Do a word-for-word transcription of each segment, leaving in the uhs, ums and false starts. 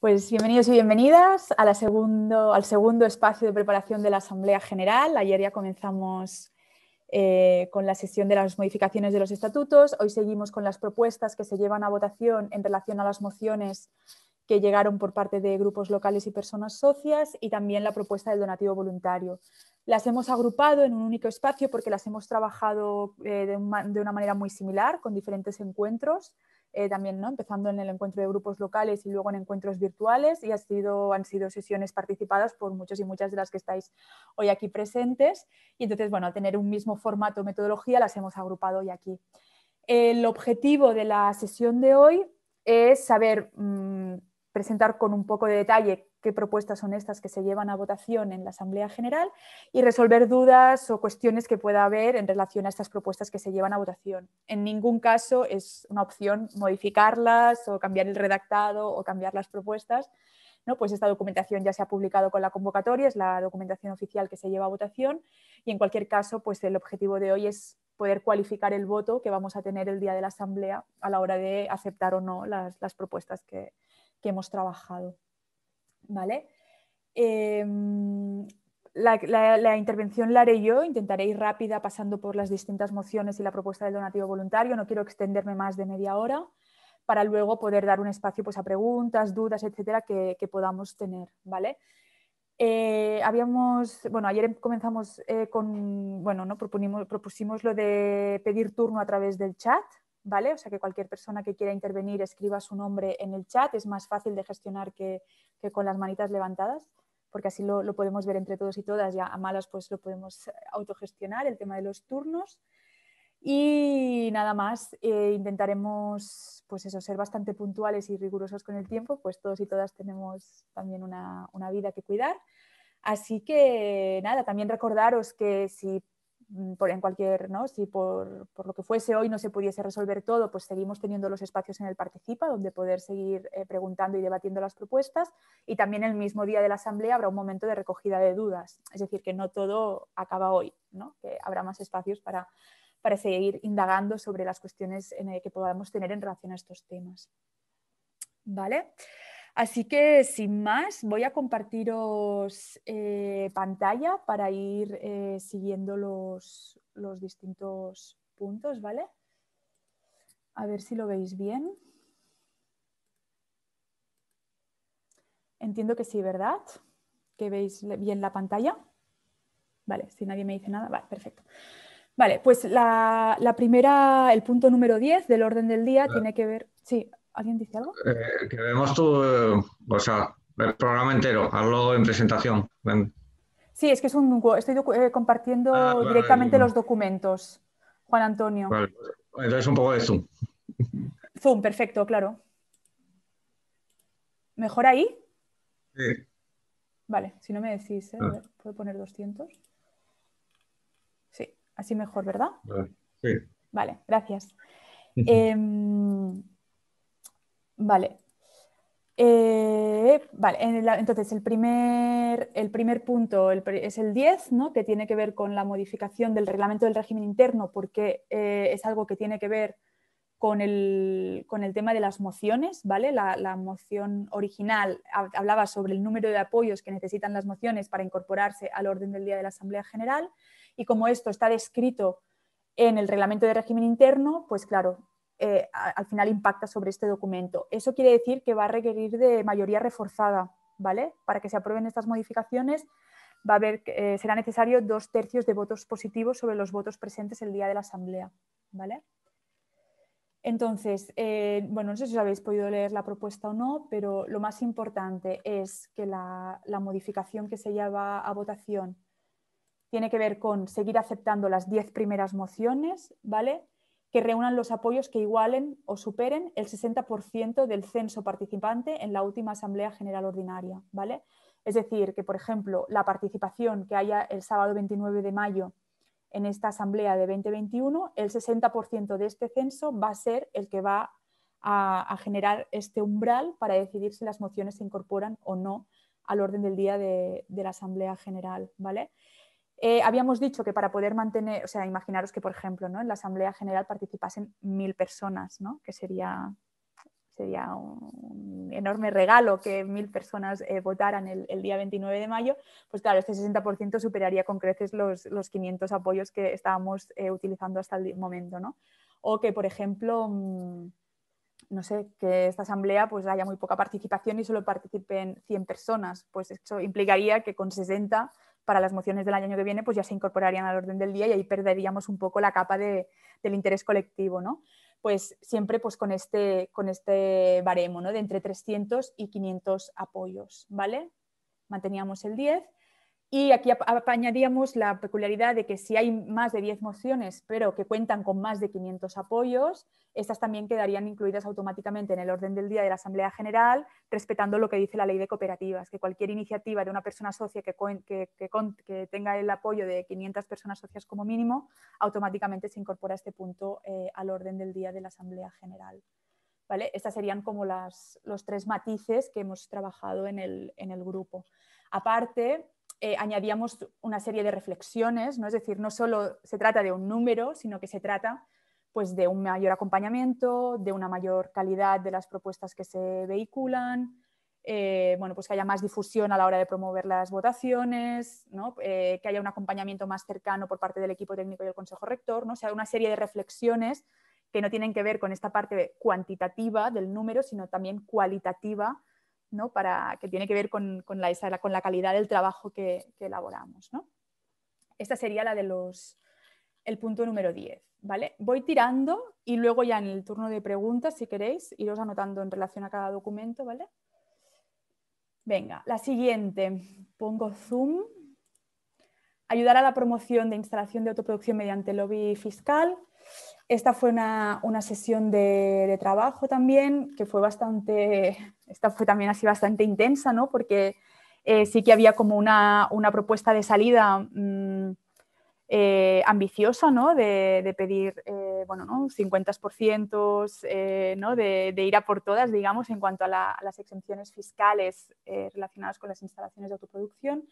Pues bienvenidos y bienvenidas a la segundo, al segundo espacio de preparación de la Asamblea General. Ayer ya comenzamos eh, con la sesión de las modificaciones de los estatutos. Hoy seguimos con las propuestas que se llevan a votación en relación a las mociones que llegaron por parte de grupos locales y personas socias, y también la propuesta del donativo voluntario. Las hemos agrupado en un único espacio porque las hemos trabajado eh, de, una, de una manera muy similar, con diferentes encuentros. Eh, también, ¿no? Empezando en el encuentro de grupos locales y luego en encuentros virtuales, y ha sido, han sido sesiones participadas por muchos y muchas de las que estáis hoy aquí presentes, y entonces, bueno, al tener un mismo formato o metodología, las hemos agrupado hoy aquí. El objetivo de la sesión de hoy es saber mmm, presentar con un poco de detalle qué propuestas son estas que se llevan a votación en la Asamblea General y resolver dudas o cuestiones que pueda haber en relación a estas propuestas que se llevan a votación. En ningún caso es una opción modificarlas o cambiar el redactado o cambiar las propuestas, ¿no? Pues esta documentación ya se ha publicado con la convocatoria, es la documentación oficial que se lleva a votación, y en cualquier caso, pues el objetivo de hoy es poder cualificar el voto que vamos a tener el día de la Asamblea a la hora de aceptar o no las, las propuestas que, que hemos trabajado. ¿Vale? Eh, la, la, la intervención la haré yo, intentaré ir rápida pasando por las distintas mociones y la propuesta del donativo voluntario, no quiero extenderme más de media hora, para luego poder dar un espacio, pues, a preguntas, dudas, etcétera, que, que podamos tener, ¿vale? Eh, habíamos, bueno, ayer comenzamos eh, con, bueno, ¿no? Proponimos, propusimos lo de pedir turno a través del chat, ¿vale? O sea, que cualquier persona que quiera intervenir escriba su nombre en el chat, es más fácil de gestionar que, que con las manitas levantadas, porque así lo, lo podemos ver entre todos y todas, ya a malas pues lo podemos autogestionar, el tema de los turnos. Y nada más, eh, intentaremos, pues eso, ser bastante puntuales y rigurosos con el tiempo, pues todos y todas tenemos también una, una vida que cuidar. Así que nada, también recordaros que si Por, en cualquier, ¿no? si por, por lo que fuese hoy no se pudiese resolver todo, pues seguimos teniendo los espacios en el Participa, donde poder seguir eh, preguntando y debatiendo las propuestas, y también el mismo día de la Asamblea habrá un momento de recogida de dudas, es decir, que no todo acaba hoy, ¿no? Que habrá más espacios para, para seguir indagando sobre las cuestiones en el que podamos tener en relación a estos temas. ¿Vale? Así que, sin más, voy a compartiros eh, pantalla para ir eh, siguiendo los, los distintos puntos, ¿vale? A ver si lo veis bien. Entiendo que sí, ¿verdad? ¿Que veis bien la pantalla? Vale, si nadie me dice nada, vale, perfecto. Vale, pues la, la primera, el punto número diez del orden del día ah. tiene que ver... Sí. ¿Alguien dice algo? Eh, que vemos tú, eh, o sea, el programa entero, hazlo en presentación. Ven. Sí, es que es un, estoy eh, compartiendo ah, vale, directamente vale. los documentos, Juan Antonio. Vale. Entonces un poco de Zoom. Zoom, perfecto, claro. ¿Mejor ahí? Sí. Vale, si no me decís, ¿eh? A ver, ¿puedo poner doscientos? Sí, así mejor, ¿verdad? Vale. Sí. Vale, gracias. eh, Vale, eh, vale. En la, entonces el primer, el primer punto el, es el diez, ¿no? Que tiene que ver con la modificación del reglamento del régimen interno, porque eh, es algo que tiene que ver con el, con el tema de las mociones, ¿vale? La, la moción original hablaba sobre el número de apoyos que necesitan las mociones para incorporarse al orden del día de la Asamblea General, y como esto está descrito en el reglamento de régimen interno, pues claro, Eh, al final impacta sobre este documento. Eso quiere decir que va a requerir de mayoría reforzada, ¿vale? Para que se aprueben estas modificaciones va a haber, eh, será necesario dos tercios de votos positivos sobre los votos presentes el día de la Asamblea, ¿vale? Entonces, eh, bueno, no sé si os habéis podido leer la propuesta o no, pero lo más importante es que la, la modificación que se lleva a votación tiene que ver con seguir aceptando las diez primeras mociones, ¿vale? Que reúnan los apoyos que igualen o superen el sesenta por ciento del censo participante en la última Asamblea General Ordinaria, ¿vale? Es decir, que por ejemplo la participación que haya el sábado veintinueve de mayo en esta Asamblea de veinte veintiuno, el sesenta por ciento de este censo va a ser el que va a, a generar este umbral para decidir si las mociones se incorporan o no al orden del día de, de la Asamblea General, ¿vale? Eh, habíamos dicho que para poder mantener, o sea, imaginaros que, por ejemplo, ¿no? en la Asamblea General participasen mil personas, ¿no? Que sería, sería un enorme regalo que mil personas eh, votaran el, el día veintinueve de mayo, pues claro, este sesenta por ciento superaría con creces los, los quinientos apoyos que estábamos eh, utilizando hasta el momento, ¿no? O que, por ejemplo, mmm, no sé, que esta asamblea pues haya muy poca participación y solo participen cien personas, pues eso implicaría que con sesenta para las mociones del año que viene pues ya se incorporarían al orden del día y ahí perderíamos un poco la capa de, del interés colectivo, ¿no? Pues siempre pues con este, con este baremo, ¿no?, de entre trescientos y quinientos apoyos, ¿vale? Manteníamos el diez y aquí añadíamos la peculiaridad de que si hay más de diez mociones pero que cuentan con más de quinientos apoyos, estas también quedarían incluidas automáticamente en el orden del día de la Asamblea General, respetando lo que dice la ley de cooperativas, que cualquier iniciativa de una persona socia que, que, que, que tenga el apoyo de quinientas personas socias como mínimo, automáticamente se incorpora este punto eh, al orden del día de la Asamblea General, ¿vale? Estas serían como las, los tres matices que hemos trabajado en el, en el grupo. Aparte, Eh, añadíamos una serie de reflexiones, ¿no? Es decir, no solo se trata de un número, sino que se trata pues, de un mayor acompañamiento, de una mayor calidad de las propuestas que se vehiculan, eh, bueno, pues que haya más difusión a la hora de promover las votaciones, ¿no? eh, que haya un acompañamiento más cercano por parte del equipo técnico y el Consejo Rector, ¿no? O sea, una serie de reflexiones que no tienen que ver con esta parte cuantitativa del número, sino también cualitativa, ¿no? Para, que tiene que ver con, con, la, con la calidad del trabajo que, que elaboramos, ¿no? Esta sería la de los, el punto número diez, ¿vale? Voy tirando y luego ya en el turno de preguntas, si queréis, iros anotando en relación a cada documento, ¿vale? Venga, la siguiente, pongo zoom. Ayudar a la promoción de instalación de autoproducción mediante lobby fiscal. Esta fue una, una sesión de, de trabajo también, que fue bastante, esta fue también así bastante intensa, ¿no? Porque eh, sí que había como una, una propuesta de salida mmm, eh, ambiciosa, ¿no? De, de pedir, eh, bueno, ¿no? cincuenta por ciento, eh, ¿no? De, de ir a por todas, digamos, en cuanto a, la, a las exenciones fiscales eh, relacionadas con las instalaciones de autoproducción.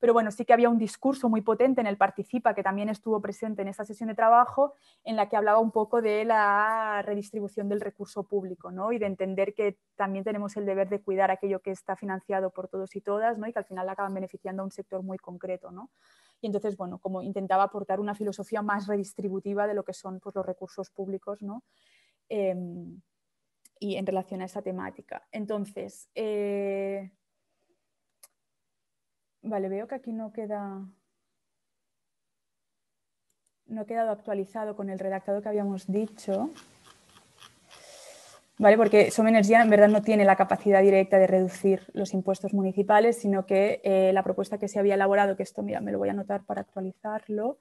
Pero bueno, sí que había un discurso muy potente en el Participa, que también estuvo presente en esta sesión de trabajo, en la que hablaba un poco de la redistribución del recurso público, ¿no? Y de entender que también tenemos el deber de cuidar aquello que está financiado por todos y todas, ¿no? Y que al final acaban beneficiando a un sector muy concreto, ¿no? Y entonces, bueno, como intentaba aportar una filosofía más redistributiva de lo que son pues, los recursos públicos, ¿no? Eh, y en relación a esta temática. Entonces... Eh... Vale, veo que aquí no queda, no ha quedado actualizado con el redactado que habíamos dicho, ¿vale? Porque Som Energia en verdad no tiene la capacidad directa de reducir los impuestos municipales, sino que eh, la propuesta que se había elaborado, que esto, mira, me lo voy a anotar para actualizarlo,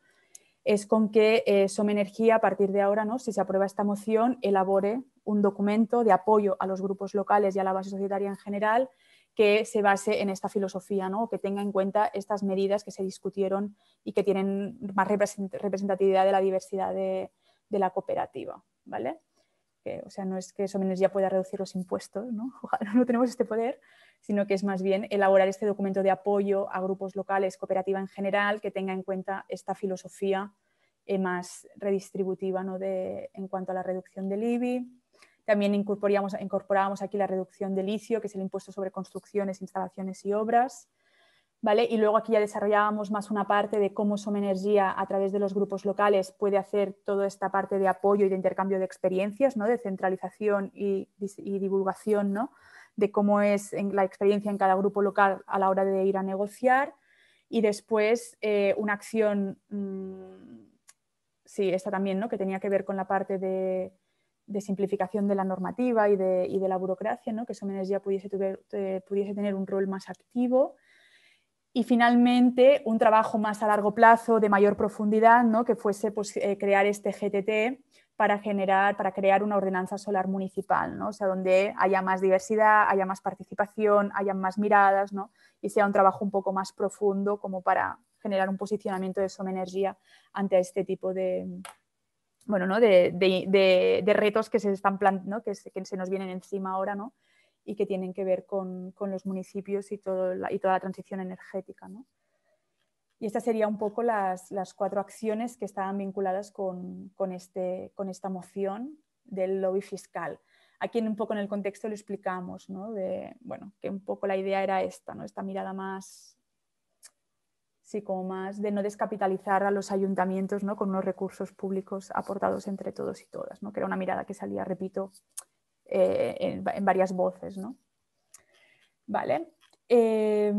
es con que eh, Som Energia, a partir de ahora, ¿no? Si se aprueba esta moción, elabore un documento de apoyo a los grupos locales y a la base societaria en general, que se base en esta filosofía, ¿no? Que tenga en cuenta estas medidas que se discutieron y que tienen más representatividad de la diversidad de, de la cooperativa, ¿vale? Que, o sea, no es que Som Energia pueda reducir los impuestos, ¿no? Ojalá no tenemos este poder, sino que es más bien elaborar este documento de apoyo a grupos locales, cooperativa en general, que tenga en cuenta esta filosofía eh, más redistributiva, ¿no? De, en cuanto a la reducción del I B I. También incorporábamos, incorporábamos aquí la reducción del I C I O, que es el impuesto sobre construcciones, instalaciones y obras, ¿vale? Y luego aquí ya desarrollábamos más una parte de cómo Som Energia, a través de los grupos locales, puede hacer toda esta parte de apoyo y de intercambio de experiencias, ¿no? De centralización y, y divulgación, ¿no? De cómo es en la experiencia en cada grupo local a la hora de ir a negociar. Y después eh, una acción, mmm, sí, esta también, ¿no? Que tenía que ver con la parte de... de simplificación de la normativa y de, y de la burocracia, ¿no? Que Som Energia pudiese, tuver, eh, pudiese tener un rol más activo. Y finalmente, un trabajo más a largo plazo, de mayor profundidad, ¿no? Que fuese pues, eh, crear este G T T para, generar, para crear una ordenanza solar municipal, ¿no? O sea, donde haya más diversidad, haya más participación, haya más miradas, ¿no? Y sea un trabajo un poco más profundo como para generar un posicionamiento de Som Energia ante este tipo de... bueno, ¿no? de, de, de, de retos que se están planteando, ¿no? que, que se nos vienen encima ahora, ¿no? Y que tienen que ver con, con los municipios y, todo la, y toda la transición energética, ¿no? Y estas serían un poco las, las cuatro acciones que estaban vinculadas con, con, este, con esta moción del lobby fiscal. Aquí un poco en el contexto lo explicamos, ¿no? De, bueno, que un poco la idea era esta, ¿no? Esta mirada más, sí, como más de no descapitalizar a los ayuntamientos, ¿no? Con unos recursos públicos aportados entre todos y todas, ¿no? Que era una mirada que salía, repito, eh, en, en varias voces, ¿no? Vale. Eh,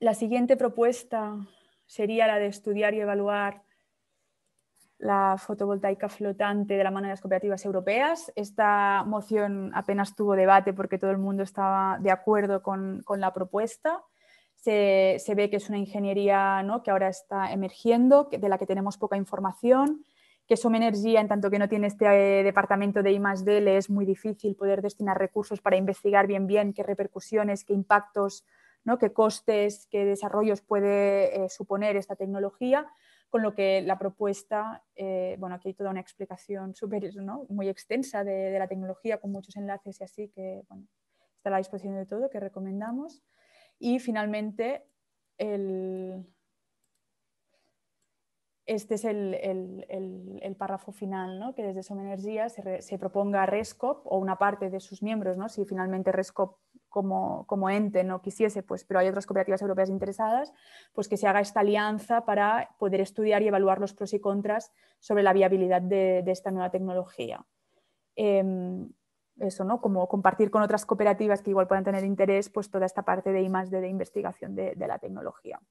la siguiente propuesta sería la de estudiar y evaluar la fotovoltaica flotante de la mano de las cooperativas europeas. Esta moción apenas tuvo debate porque todo el mundo estaba de acuerdo con, con la propuesta. Se, se ve que es una ingeniería, ¿no? que ahora está emergiendo, que, de la que tenemos poca información, que Som Energia, en tanto que no tiene este eh, departamento de I más D, le es muy difícil poder destinar recursos para investigar bien bien qué repercusiones, qué impactos, ¿no? qué costes, qué desarrollos puede eh, suponer esta tecnología. Con lo que la propuesta, eh, bueno, aquí hay toda una explicación super, ¿no? muy extensa de, de la tecnología, con muchos enlaces y así, que bueno, está a la disposición de todo, que recomendamos. Y finalmente, el, este es el, el, el, el párrafo final, ¿no? que desde Som Energia se, re, se proponga a REScoop o una parte de sus miembros, ¿no? si finalmente REScoop como, como ente no quisiese, pues, pero hay otras cooperativas europeas interesadas, pues que se haga esta alianza para poder estudiar y evaluar los pros y contras sobre la viabilidad de, de esta nueva tecnología. Eh, Eso, ¿no? Como compartir con otras cooperativas que igual puedan tener interés, pues toda esta parte de I más D de investigación de, de la tecnología.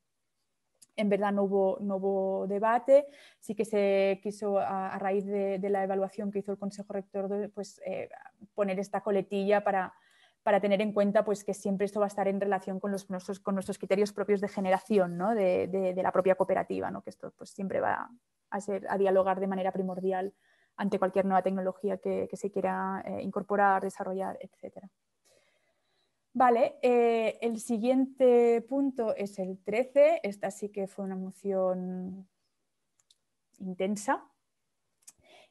En verdad no hubo, no hubo debate, sí que se quiso, a, a raíz de, de la evaluación que hizo el Consejo Rector, de, pues, eh, poner esta coletilla para, para tener en cuenta pues, que siempre esto va a estar en relación con, los, nuestros, con nuestros criterios propios de generación, ¿no? de, de, de la propia cooperativa, ¿no? que esto pues, siempre va a, ser, a dialogar de manera primordial ante cualquier nueva tecnología que, que se quiera eh, incorporar, desarrollar, etcétera. Vale, eh, el siguiente punto es el trece. Esta sí que fue una moción intensa,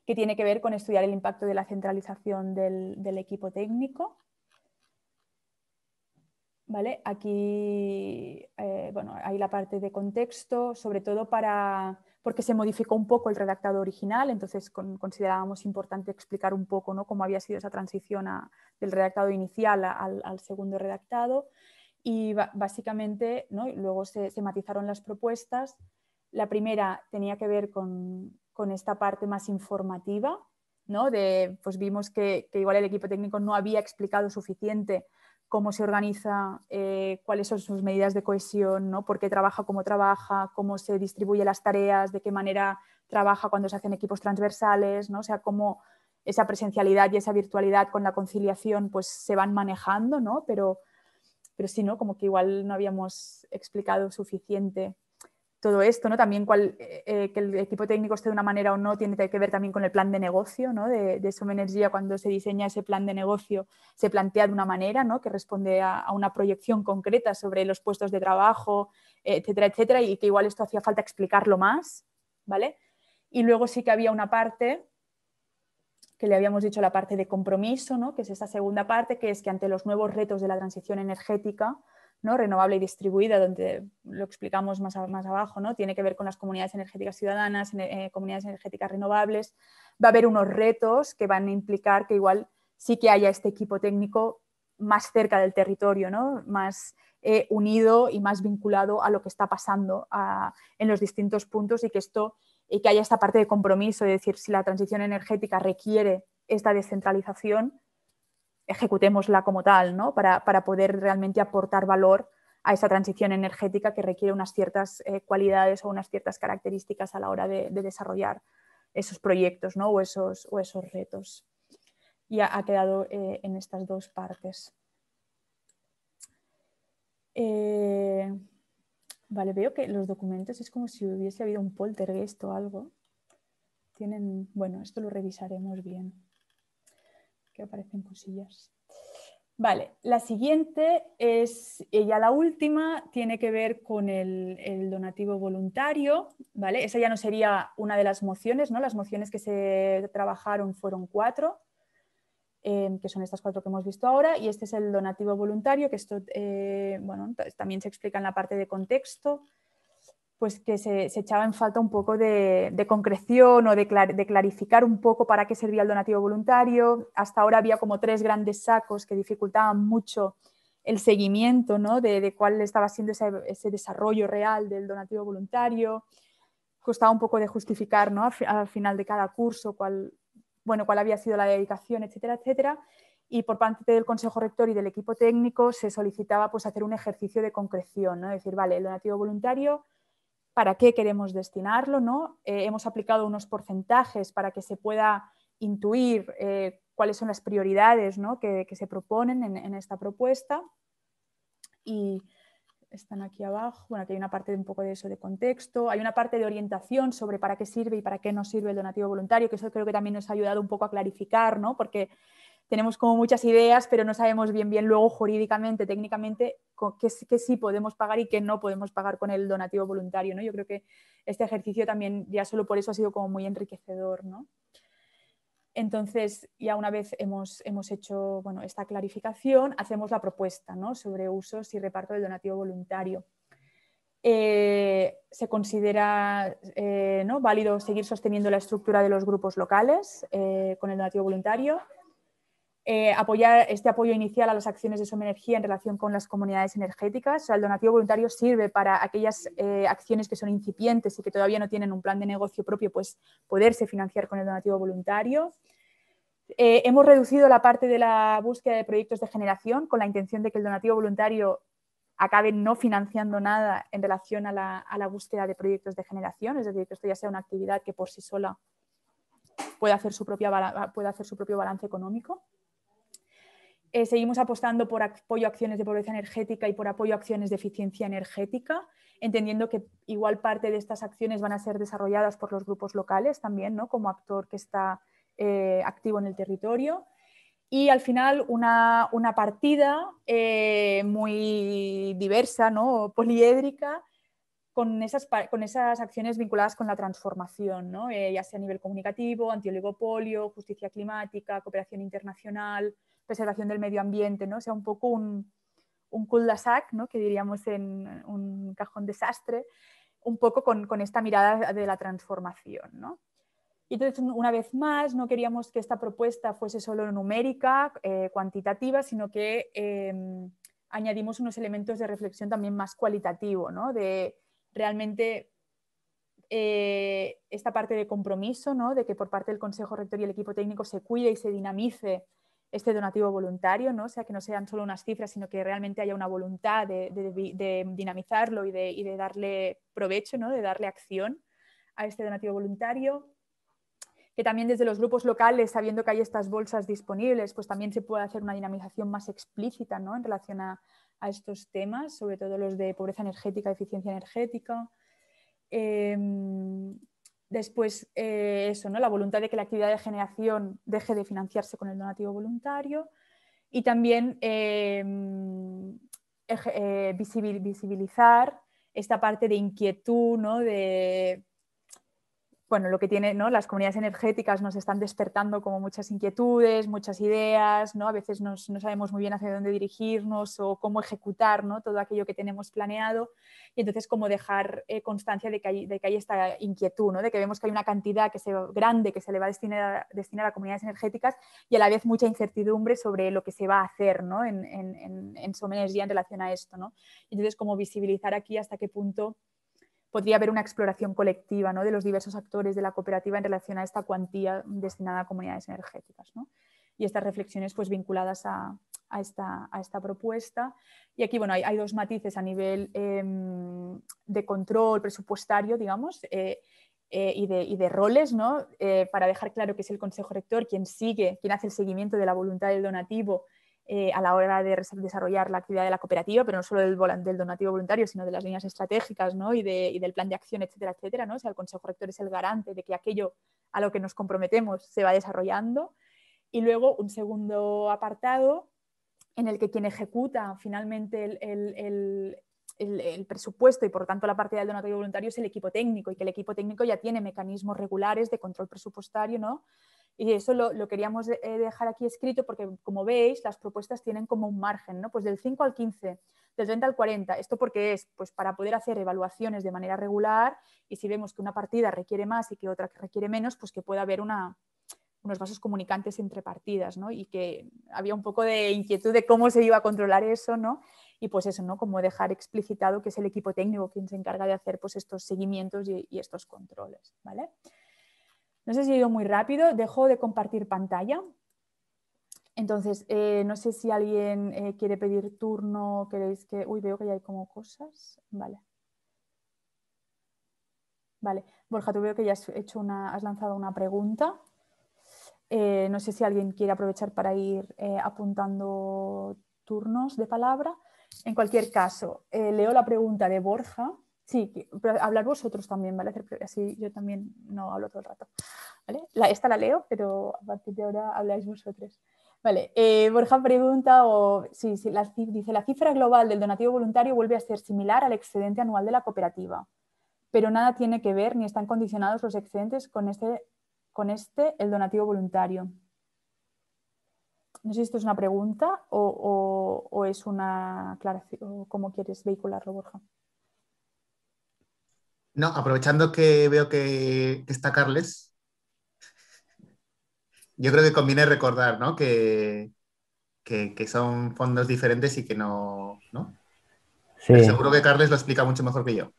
que tiene que ver con estudiar el impacto de la centralización del, del equipo técnico. Vale, aquí eh, bueno, hay la parte de contexto, sobre todo para... porque se modificó un poco el redactado original, entonces con, considerábamos importante explicar un poco, ¿no? cómo había sido esa transición a, del redactado inicial a, al, al segundo redactado, y básicamente, ¿no? luego se, se matizaron las propuestas. La primera tenía que ver con, con esta parte más informativa, ¿no? de, pues vimos que, que igual el equipo técnico no había explicado suficiente cómo se organiza, eh, cuáles son sus medidas de cohesión, ¿no? por qué trabaja, cómo trabaja, cómo se distribuye las tareas, de qué manera trabaja cuando se hacen equipos transversales, ¿no? o sea, cómo esa presencialidad y esa virtualidad con la conciliación pues, se van manejando, ¿no? pero, pero sí, ¿no? como que igual no habíamos explicado suficiente todo esto, ¿no? También cuál, eh, que el equipo técnico esté de una manera o no tiene que ver también con el plan de negocio, ¿no? de, de Som Energia. Cuando se diseña ese plan de negocio se plantea de una manera, ¿no? que responde a, a una proyección concreta sobre los puestos de trabajo, etcétera, etcétera, y que igual esto hacía falta explicarlo más, ¿vale? Y luego sí que había una parte que le habíamos dicho, la parte de compromiso, ¿no? que es esta segunda parte, que es que ante los nuevos retos de la transición energética, ¿no? renovable y distribuida, donde lo explicamos más, a, más abajo, ¿no? tiene que ver con las comunidades energéticas ciudadanas, eh, comunidades energéticas renovables. Va a haber unos retos que van a implicar que igual sí que haya este equipo técnico más cerca del territorio, ¿no? más eh, unido y más vinculado a lo que está pasando a, en los distintos puntos, y que, esto, y que haya esta parte de compromiso, de decir, si la transición energética requiere esta descentralización, ejecutémosla como tal, ¿no? para, para poder realmente aportar valor a esa transición energética que requiere unas ciertas eh, cualidades o unas ciertas características a la hora de, de desarrollar esos proyectos, ¿no? o, esos, o esos retos. Y ha, ha quedado eh, en estas dos partes. Eh, vale, veo que los documentos es como si hubiese habido un poltergeist o algo. Tienen, bueno, esto lo revisaremos bien. Que aparecen cosillas. Vale, la siguiente es, ya la última, tiene que ver con el, el donativo voluntario, ¿vale? Esa ya no sería una de las mociones, ¿no? Las mociones que se trabajaron fueron cuatro, eh, que son estas cuatro que hemos visto ahora, y este es el donativo voluntario, que esto, eh, bueno, también se explica en la parte de contexto. pues que se, se echaba en falta un poco de, de concreción o de, clar, de clarificar un poco para qué servía el donativo voluntario. Hasta ahora había como tres grandes sacos que dificultaban mucho el seguimiento, ¿no? de, de cuál estaba siendo ese, ese desarrollo real del donativo voluntario. Costaba un poco de justificar, ¿no? al, al final de cada curso cuál, bueno, cuál había sido la dedicación, etcétera, etcétera. Y por parte del Consejo Rector y del equipo técnico se solicitaba pues, hacer un ejercicio de concreción, ¿no? Decir, vale, el donativo voluntario, ¿para qué queremos destinarlo? ¿No? Eh, hemos aplicado unos porcentajes para que se pueda intuir eh, cuáles son las prioridades, ¿no? que, que se proponen en, en esta propuesta. Y están aquí abajo, bueno, aquí hay una parte de un poco de eso de contexto, hay una parte de orientación sobre para qué sirve y para qué no sirve el donativo voluntario, que eso creo que también nos ha ayudado un poco a clarificar, ¿no? Porque tenemos como muchas ideas, pero no sabemos bien, bien luego jurídicamente, técnicamente, qué, qué sí podemos pagar y qué no podemos pagar con el donativo voluntario, ¿no? Yo creo que este ejercicio también ya solo por eso ha sido como muy enriquecedor, ¿no? Entonces, ya una vez hemos, hemos hecho bueno, esta clarificación, hacemos la propuesta, ¿no? Sobre usos y reparto del donativo voluntario. Eh, se considera eh, ¿no? válido seguir sosteniendo la estructura de los grupos locales eh, con el donativo voluntario. Eh, apoyar este apoyo inicial a las acciones de Som Energia en relación con las comunidades energéticas. O sea, el donativo voluntario sirve para aquellas eh, acciones que son incipientes y que todavía no tienen un plan de negocio propio, pues poderse financiar con el donativo voluntario. Eh, hemos reducido la parte de la búsqueda de proyectos de generación con la intención de que el donativo voluntario acabe no financiando nada en relación a la, a la búsqueda de proyectos de generación, es decir, que esto ya sea una actividad que por sí sola pueda hacer su, propia, pueda hacer su propio balance económico. Eh, seguimos apostando por apoyo a acciones de pobreza energética y por apoyo a acciones de eficiencia energética, entendiendo que igual parte de estas acciones van a ser desarrolladas por los grupos locales también, ¿no? Como actor que está eh, activo en el territorio. Y al final una, una partida eh, muy diversa, ¿no? Poliédrica, con esas, con esas acciones vinculadas con la transformación, ¿no? eh, ya sea a nivel comunicativo, antioligopolio, justicia climática, cooperación internacional, preservación del medio ambiente, ¿no? O sea, un poco un, un cul-de-sac, ¿no? Que diríamos en un cajón desastre, un poco con, con esta mirada de la transformación, ¿no? Y entonces, una vez más, no queríamos que esta propuesta fuese solo numérica, eh, cuantitativa, sino que eh, añadimos unos elementos de reflexión también más cualitativo, ¿no? De realmente eh, esta parte de compromiso, ¿no? De que por parte del Consejo Rector y el equipo técnico se cuide y se dinamice este donativo voluntario, ¿no? O sea, que no sean solo unas cifras, sino que realmente haya una voluntad de, de, de dinamizarlo y de, y de darle provecho, ¿no? De darle acción a este donativo voluntario. Que también desde los grupos locales, sabiendo que hay estas bolsas disponibles, pues también se puede hacer una dinamización más explícita, ¿no? En relación a, a estos temas, sobre todo los de pobreza energética, eficiencia energética. Eh, Después, eh, eso, ¿no? La voluntad de que la actividad de generación deje de financiarse con el donativo voluntario y también eh, eh, visibilizar esta parte de inquietud, ¿no? De, bueno, lo que tiene, ¿no? Las comunidades energéticas nos están despertando como muchas inquietudes, muchas ideas, ¿no? A veces nos, no sabemos muy bien hacia dónde dirigirnos o cómo ejecutar, ¿no? Todo aquello que tenemos planeado y entonces como dejar eh, constancia de que, hay, de que hay esta inquietud, ¿no? De que vemos que hay una cantidad que se, grande que se le va a destinar, destinar a comunidades energéticas y a la vez mucha incertidumbre sobre lo que se va a hacer, ¿no? en, en, en Som Energia en relación a esto, ¿no? Entonces como visibilizar aquí hasta qué punto podría haber una exploración colectiva, ¿no? De los diversos actores de la cooperativa en relación a esta cuantía destinada a comunidades energéticas, ¿no? Y estas reflexiones pues, vinculadas a, a, esta, a esta propuesta. Y aquí bueno, hay, hay dos matices a nivel eh, de control presupuestario, digamos, eh, eh, y, de, y de roles, ¿no? Eh, para dejar claro que es el Consejo Rector quien sigue, quien hace el seguimiento de la voluntad del donativo Eh, a la hora de desarrollar la actividad de la cooperativa, pero no solo del, del donativo voluntario, sino de las líneas estratégicas, ¿no? y, de, y del plan de acción, etcétera, etcétera, ¿no? O sea, el Consejo Rector es el garante de que aquello a lo que nos comprometemos se va desarrollando. Y luego un segundo apartado en el que quien ejecuta finalmente el, el, el, el, el presupuesto y por tanto la partida del donativo voluntario es el equipo técnico y que el equipo técnico ya tiene mecanismos regulares de control presupuestario, ¿no? Y eso lo, lo queríamos de, eh, dejar aquí escrito porque, como veis, las propuestas tienen como un margen, ¿no? Pues del cinco al quince, del treinta al cuarenta. ¿Esto porque es? Pues para poder hacer evaluaciones de manera regular, y si vemos que una partida requiere más y que otra requiere menos, pues que pueda haber una... unos vasos comunicantes entre partidas, ¿no? Y que había un poco de inquietud de cómo se iba a controlar eso, ¿no? Y pues eso, ¿no? Como dejar explicitado que es el equipo técnico quien se encarga de hacer pues estos seguimientos y, y estos controles, ¿vale? No sé si he ido muy rápido, dejo de compartir pantalla. Entonces, eh, no sé si alguien eh, quiere pedir turno, queréis que... Uy, veo que ya hay como cosas, vale. Vale, Borja, tú veo que ya has hecho una, has lanzado una pregunta. Eh, no sé si alguien quiere aprovechar para ir eh, apuntando turnos de palabra. En cualquier caso, eh, leo la pregunta de Borja. Sí, pero hablar vosotros también, ¿vale? Así yo también no hablo todo el rato, ¿vale? La, esta la leo, pero a partir de ahora habláis vosotros. Vale, eh, Borja pregunta, o sí, sí, la, dice, la cifra global del donativo voluntario vuelve a ser similar al excedente anual de la cooperativa, pero nada tiene que ver ni están condicionados los excedentes con este... con este, el donativo voluntario. No sé si esto es una pregunta o, o, o es una aclaración, o cómo quieres vehicularlo, Borja. No, aprovechando que veo que, que está Carles, yo creo que conviene recordar, ¿no? que, que, que son fondos diferentes y que no... ¿no? Sí. Seguro que Carles lo explica mucho mejor que yo.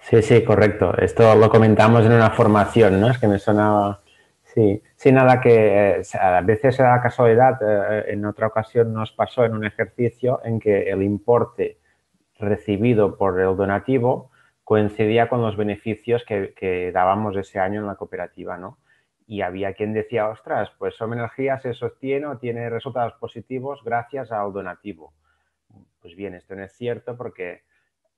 Sí, sí, correcto. Esto lo comentamos en una formación, ¿no? Es que me sonaba... Sí, sí, nada, que eh, a veces era la casualidad, eh, en otra ocasión nos pasó en un ejercicio en que el importe recibido por el donativo coincidía con los beneficios que, que dábamos ese año en la cooperativa, ¿no? Y había quien decía, ostras, pues Som Energia se sostiene o tiene resultados positivos gracias al donativo. Pues bien, esto no es cierto porque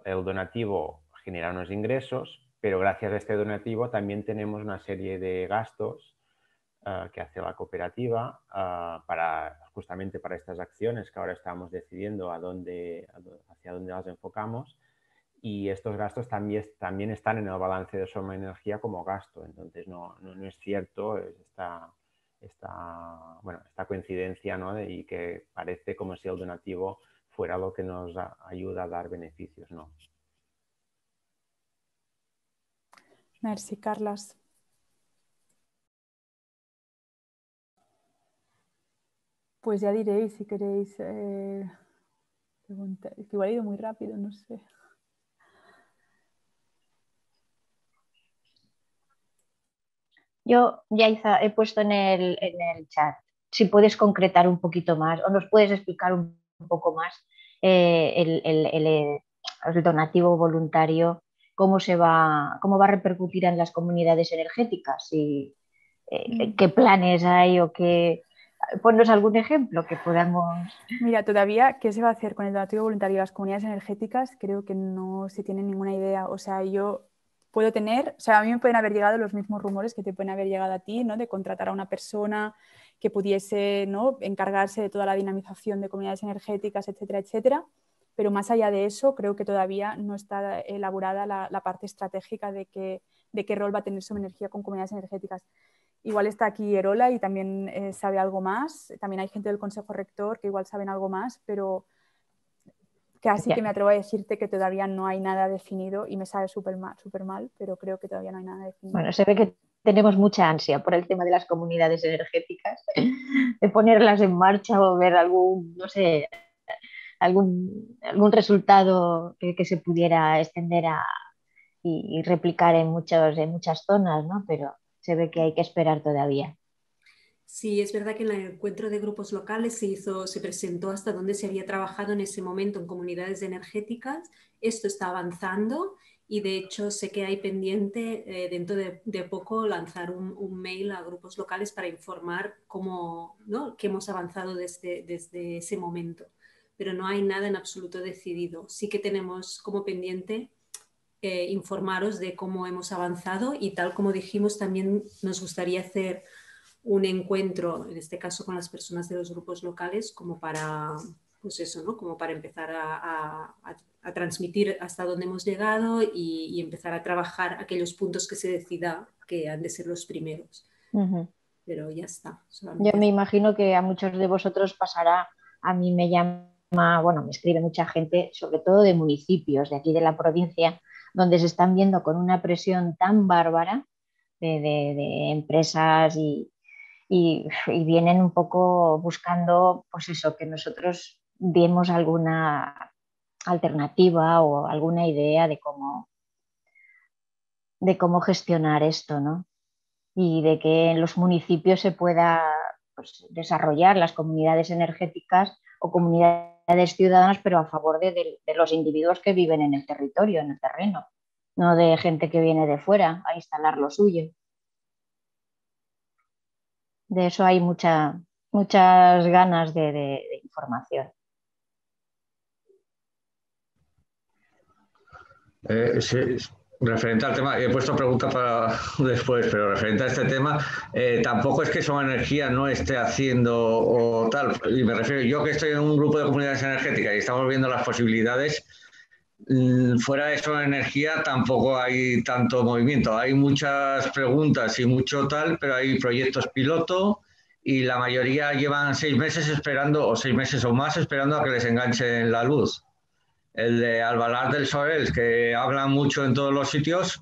el donativo... generar unos ingresos, pero gracias a este donativo también tenemos una serie de gastos uh, que hace la cooperativa uh, para, justamente para estas acciones que ahora estamos decidiendo a dónde, hacia dónde las enfocamos, y estos gastos también, también están en el balance de Som Energia como gasto. Entonces no, no, no es cierto esta, esta, bueno, esta coincidencia, ¿no? De, y que parece como si el donativo fuera lo que nos a, ayuda a dar beneficios, ¿no? Merci, Carles. Pues ya diréis si queréis eh, preguntar. Es que igual he ido muy rápido, no sé. Yo, Yaiza, he puesto en el, en el chat, si puedes concretar un poquito más o nos puedes explicar un poco más eh, el, el, el, el donativo voluntario. Cómo se va, cómo va a repercutir en las comunidades energéticas y eh, qué planes hay o qué... Ponnos algún ejemplo que podamos... Mira, todavía qué se va a hacer con el donativo voluntario de las comunidades energéticas, creo que no se tiene ninguna idea. O sea, yo puedo tener... O sea, a mí me pueden haber llegado los mismos rumores que te pueden haber llegado a ti, ¿no? De contratar a una persona que pudiese, ¿no?, encargarse de toda la dinamización de comunidades energéticas, etcétera, etcétera. Pero más allá de eso, creo que todavía no está elaborada la, la parte estratégica de, que, de qué rol va a tener Som Energia con comunidades energéticas. Igual está aquí Erola y también eh, sabe algo más. También hay gente del Consejo Rector que igual saben algo más, pero casi que me atrevo a decirte que todavía no hay nada definido y me sabe súper mal, súper mal, pero creo que todavía no hay nada definido. Bueno, se ve que tenemos mucha ansia por el tema de las comunidades energéticas, de ponerlas en marcha o ver algún, no sé... Algún, algún resultado que, que se pudiera extender a, y, y replicar en, muchos, en muchas zonas, ¿no? Pero se ve que hay que esperar todavía. Sí, es verdad que en el encuentro de grupos locales se, hizo, se presentó hasta dónde se había trabajado en ese momento en comunidades energéticas. Esto está avanzando y de hecho sé que hay pendiente eh, dentro de, de poco lanzar un, un mail a grupos locales para informar cómo, ¿no?, que hemos avanzado desde, desde ese momento. Pero no hay nada en absoluto decidido. Sí que tenemos como pendiente eh, informaros de cómo hemos avanzado y tal como dijimos, también nos gustaría hacer un encuentro, en este caso con las personas de los grupos locales, como para, pues eso, ¿no?, como para empezar a, a, a transmitir hasta dónde hemos llegado y, y empezar a trabajar aquellos puntos que se decida que han de ser los primeros. Uh-huh. pero ya está. Solamente. Yo me imagino que a muchos de vosotros pasará, a mí me llama, bueno, me escribe mucha gente, sobre todo de municipios de aquí de la provincia, donde se están viendo con una presión tan bárbara de, de, de empresas y, y, y vienen un poco buscando, pues eso, que nosotros demos alguna alternativa o alguna idea de cómo, de cómo gestionar esto, ¿no? Y de que en los municipios se pueda, pues, desarrollar las comunidades energéticas o comunidades ciudadanas, pero a favor de, de, de los individuos que viven en el territorio, en el terreno, no de gente que viene de fuera a instalar lo suyo. De eso hay mucha, muchas ganas de, de, de información. Eh, sí, referente al tema, he puesto pregunta para después, pero referente a este tema, eh, tampoco es que Som Energia no esté haciendo o tal, y me refiero, yo que estoy en un grupo de comunidades energéticas y estamos viendo las posibilidades, fuera de Som Energia tampoco hay tanto movimiento, hay muchas preguntas y mucho tal, pero hay proyectos piloto y la mayoría llevan seis meses esperando, o seis meses o más esperando a que les enganchen la luz. El de Albalat del Sol, que habla mucho en todos los sitios,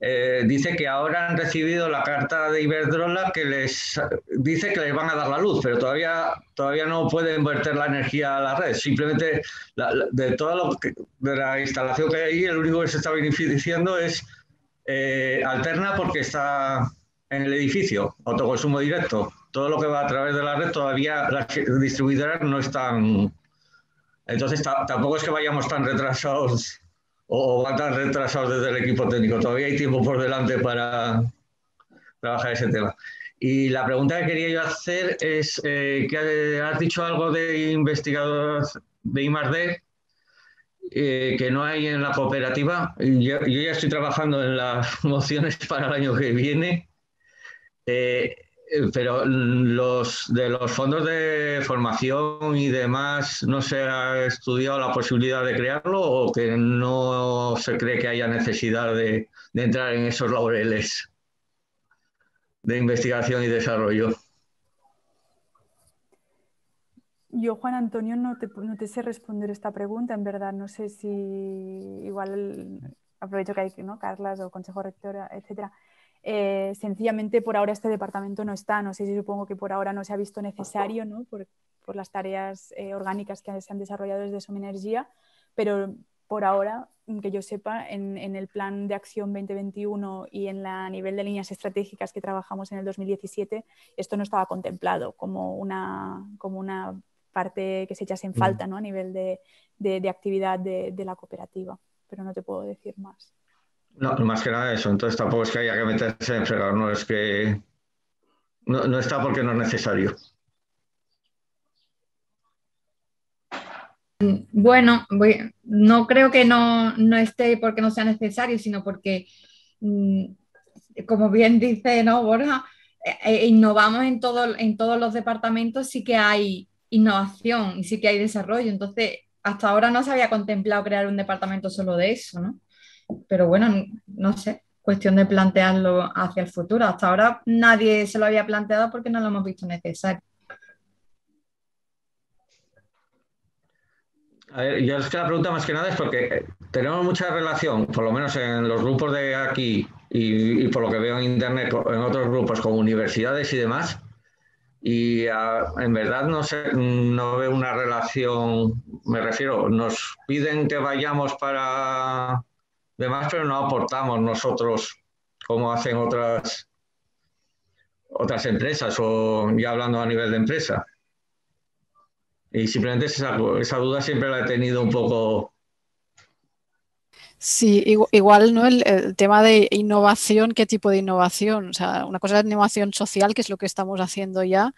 eh, dice que ahora han recibido la carta de Iberdrola que les dice que les van a dar la luz, pero todavía, todavía no pueden verter la energía a la red. Simplemente la, la, de toda lo que, de la instalación que hay ahí, el único que se está beneficiando es eh, Alterna, porque está en el edificio, autoconsumo directo. Todo lo que va a través de la red todavía las distribuidoras no están... Entonces tampoco es que vayamos tan retrasados o van tan retrasados desde el equipo técnico. Todavía hay tiempo por delante para trabajar ese tema. Y la pregunta que quería yo hacer es, eh, que has dicho algo de investigadores de I más D eh, que no hay en la cooperativa. Yo, yo ya estoy trabajando en las mociones para el año que viene. Eh, Pero los de los fondos de formación y demás, ¿no se ha estudiado la posibilidad de crearlo o que no se cree que haya necesidad de, de entrar en esos laureles de investigación y desarrollo? Yo, Juan Antonio, no te, no te sé responder esta pregunta, en verdad. No sé si igual el, aprovecho que hay, ¿no?, Carlas o Consejo Rector, etcétera. Eh, sencillamente por ahora este departamento no está, no sé si supongo que por ahora no se ha visto necesario, ¿no?, por, por las tareas eh, orgánicas que se han desarrollado desde Som Energia, pero por ahora, que yo sepa, en, en el plan de acción veinte veintiuno y en la nivel de líneas estratégicas que trabajamos en el dos mil diecisiete, esto no estaba contemplado como una, como una parte que se echase en falta, ¿no?, a nivel de, de, de actividad de, de la cooperativa, pero no te puedo decir más. No, más que nada eso. Entonces tampoco es que haya que meterse en fregar, no es que... No, no está porque no es necesario. Bueno, voy... no creo que no, no esté porque no sea necesario, sino porque, como bien dice, ¿no, Borja? Innovamos en, todo, en todos los departamentos, sí que hay innovación y sí que hay desarrollo. Entonces, hasta ahora no se había contemplado crear un departamento solo de eso, ¿no? Pero bueno, no sé, cuestión de plantearlo hacia el futuro. Hasta ahora nadie se lo había planteado porque no lo hemos visto necesario. A ver, yo es que la pregunta más que nada es porque tenemos mucha relación, por lo menos en los grupos de aquí y, y por lo que veo en internet, en otros grupos con universidades y demás, y a, en verdad no sé, no veo una relación, me refiero, nos piden que vayamos para... demás, pero no aportamos nosotros como hacen otras otras empresas o ya hablando a nivel de empresa. Y simplemente esa, esa duda siempre la he tenido un poco. Sí, igual, ¿no? El, el tema de innovación, ¿qué tipo de innovación? O sea, una cosa es la innovación social, que es lo que estamos haciendo ya,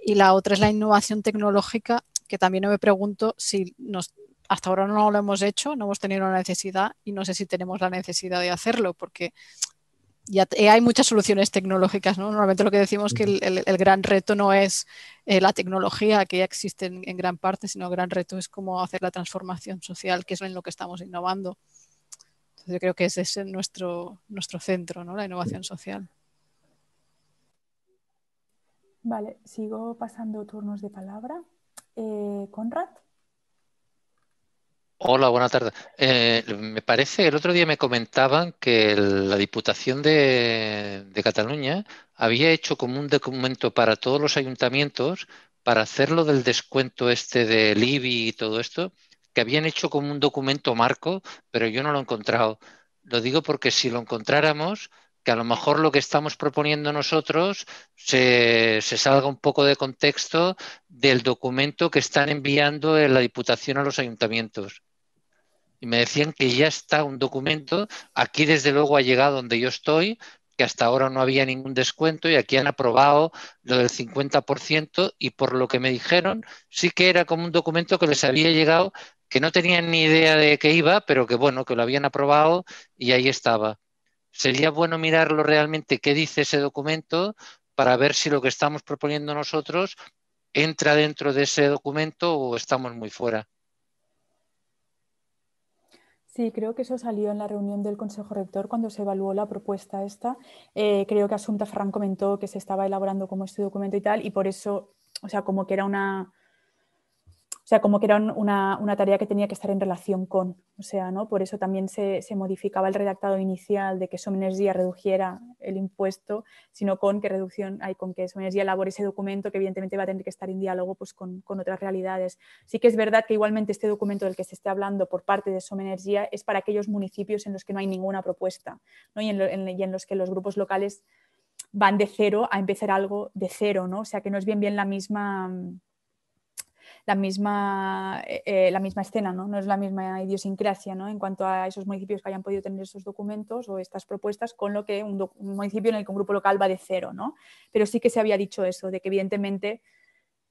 y la otra es la innovación tecnológica, que también me pregunto si nos... Hasta ahora no lo hemos hecho, no hemos tenido la necesidad y no sé si tenemos la necesidad de hacerlo porque ya hay muchas soluciones tecnológicas, ¿no? Normalmente lo que decimos que el, el, el gran reto no es eh, la tecnología que ya existe en, en gran parte, sino el gran reto es cómo hacer la transformación social, que es en lo que estamos innovando. Entonces yo creo que ese es nuestro, nuestro centro, ¿no? La innovación social. Vale, sigo pasando turnos de palabra. Eh, Conrad. Hola, buenas tardes. Eh, me parece, el otro día me comentaban que el, la Diputación de, de Cataluña había hecho como un documento para todos los ayuntamientos para hacerlo del descuento este del I B I y todo esto, que habían hecho como un documento marco, pero yo no lo he encontrado. Lo digo porque si lo encontráramos, que a lo mejor lo que estamos proponiendo nosotros se, se salga un poco de contexto del documento que están enviando en la Diputación a los ayuntamientos. Y me decían que ya está un documento, aquí desde luego ha llegado donde yo estoy, que hasta ahora no había ningún descuento y aquí han aprobado lo del cincuenta por ciento y por lo que me dijeron sí que era como un documento que les había llegado, que no tenían ni idea de qué iba, pero que bueno, que lo habían aprobado y ahí estaba. Sería bueno mirarlo realmente qué dice ese documento para ver si lo que estamos proponiendo nosotros entra dentro de ese documento o estamos muy fuera. Sí, creo que eso salió en la reunión del Consejo Rector cuando se evaluó la propuesta esta. Eh, creo que Asunta Ferran comentó que se estaba elaborando como este documento y tal, y por eso, o sea, como que era una... O sea, como que era una, una tarea que tenía que estar en relación con, o sea, ¿no? Por eso también se, se modificaba el redactado inicial de que Som Energia redujera el impuesto, sino con que reducción hay con que Som Energia elabore ese documento que evidentemente va a tener que estar en diálogo pues, con, con otras realidades. Sí que es verdad que igualmente este documento del que se esté hablando por parte de Som Energia es para aquellos municipios en los que no hay ninguna propuesta, ¿no? Y, en lo, en, y en los que los grupos locales van de cero a empezar algo de cero, ¿no? O sea, que no es bien bien la misma... La misma, eh, la misma escena, ¿no? No es la misma idiosincrasia, ¿no? En cuanto a esos municipios que hayan podido tener esos documentos o estas propuestas con lo que un, un municipio en el que un grupo local va de cero, ¿no? Pero sí que se había dicho eso, de que evidentemente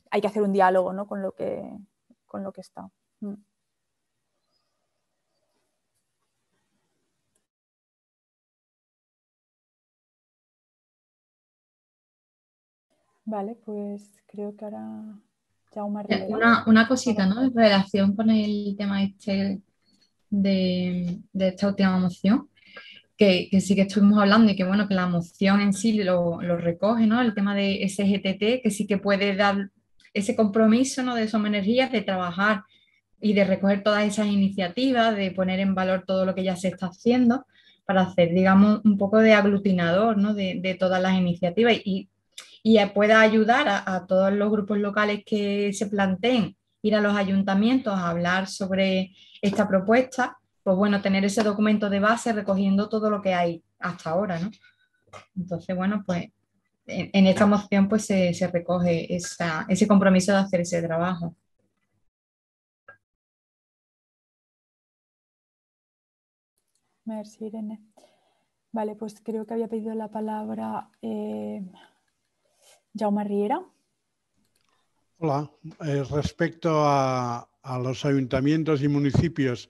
hay que hacer un diálogo, ¿no? Con lo que, con lo que está. Mm. Vale, pues creo que ahora... Una, una cosita, ¿no? En relación con el tema este de, de esta última moción, que, que sí que estuvimos hablando y que bueno, que la moción en sí lo, lo recoge, ¿no? El tema de ese G T T, que sí que puede dar ese compromiso, ¿no? De Som Energia, de trabajar y de recoger todas esas iniciativas, de poner en valor todo lo que ya se está haciendo para hacer, digamos, un poco de aglutinador, ¿no? De, de todas las iniciativas y y pueda ayudar a, a todos los grupos locales que se planteen ir a los ayuntamientos a hablar sobre esta propuesta, pues bueno, tener ese documento de base recogiendo todo lo que hay hasta ahora, ¿no? Entonces, bueno, pues en, en esta moción pues se, se recoge esa, ese compromiso de hacer ese trabajo. Merci, Irene. Vale, pues creo que había pedido la palabra... Eh... Jaume Riera. Hola. Eh, respecto a, a los ayuntamientos y municipios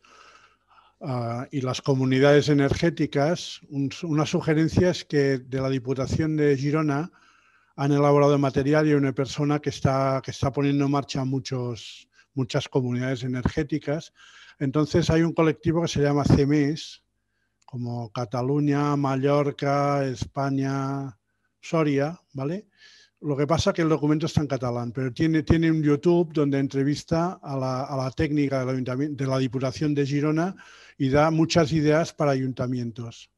uh, y las comunidades energéticas, un, unas sugerencias que de la Diputación de Girona han elaborado material y una persona que está, que está poniendo en marcha muchos, muchas comunidades energéticas. Entonces hay un colectivo que se llama CEMES, como Cataluña, Mallorca, España, Soria, ¿vale? Lo que pasa es que el documento está en catalán, pero tiene, tiene un YouTube donde entrevista a la, a la técnica del ayuntamiento, de la Diputación de Girona y da muchas ideas para ayuntamientos.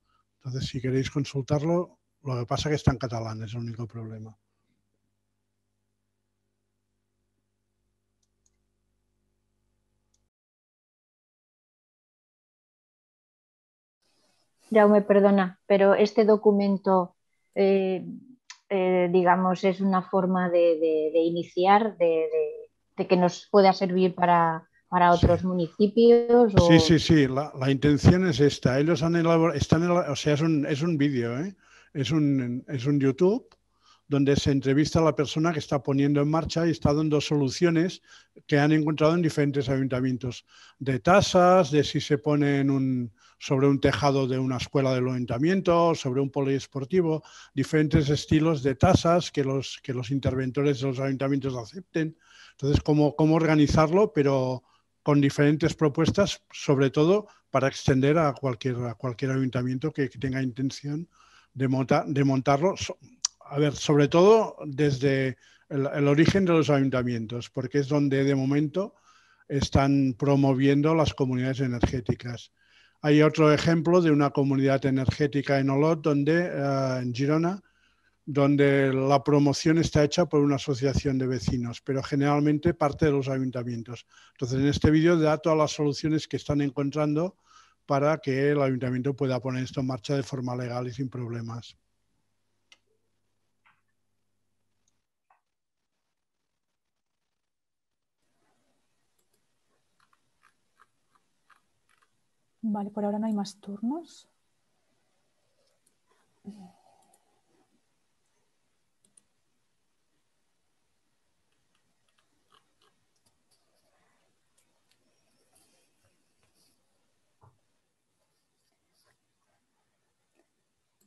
Entonces, si queréis consultarlo, lo que pasa es que está en catalán, es el único problema. Jaume, perdona, pero este documento... Eh... Eh, digamos, es una forma de, de, de iniciar, de, de, de que nos pueda servir para, para otros sí. municipios. ¿O? Sí, sí, sí, la, la intención es esta. Ellos han elaborado, están elaborado, o sea, es un, es un vídeo, ¿eh? es, un, es un YouTube donde se entrevista a la persona que está poniendo en marcha y está dando soluciones que han encontrado en diferentes ayuntamientos, de tasas, de si se pone en un... sobre un tejado de una escuela del ayuntamiento, sobre un poliesportivo, diferentes estilos de tasas que los, que los interventores de los ayuntamientos acepten. Entonces, cómo, cómo organizarlo, pero con diferentes propuestas, sobre todo para extender a cualquier, a cualquier ayuntamiento que, que tenga intención de, monta, de montarlo a ver, sobre todo desde el, el origen de los ayuntamientos, porque es donde de momento están promoviendo las comunidades energéticas. Hay otro ejemplo de una comunidad energética en Olot, donde, uh, en Girona, donde la promoción está hecha por una asociación de vecinos, pero generalmente parte de los ayuntamientos. Entonces, en este vídeo da todas las soluciones que están encontrando para que el ayuntamiento pueda poner esto en marcha de forma legal y sin problemas. Vale, por ahora no hay más turnos.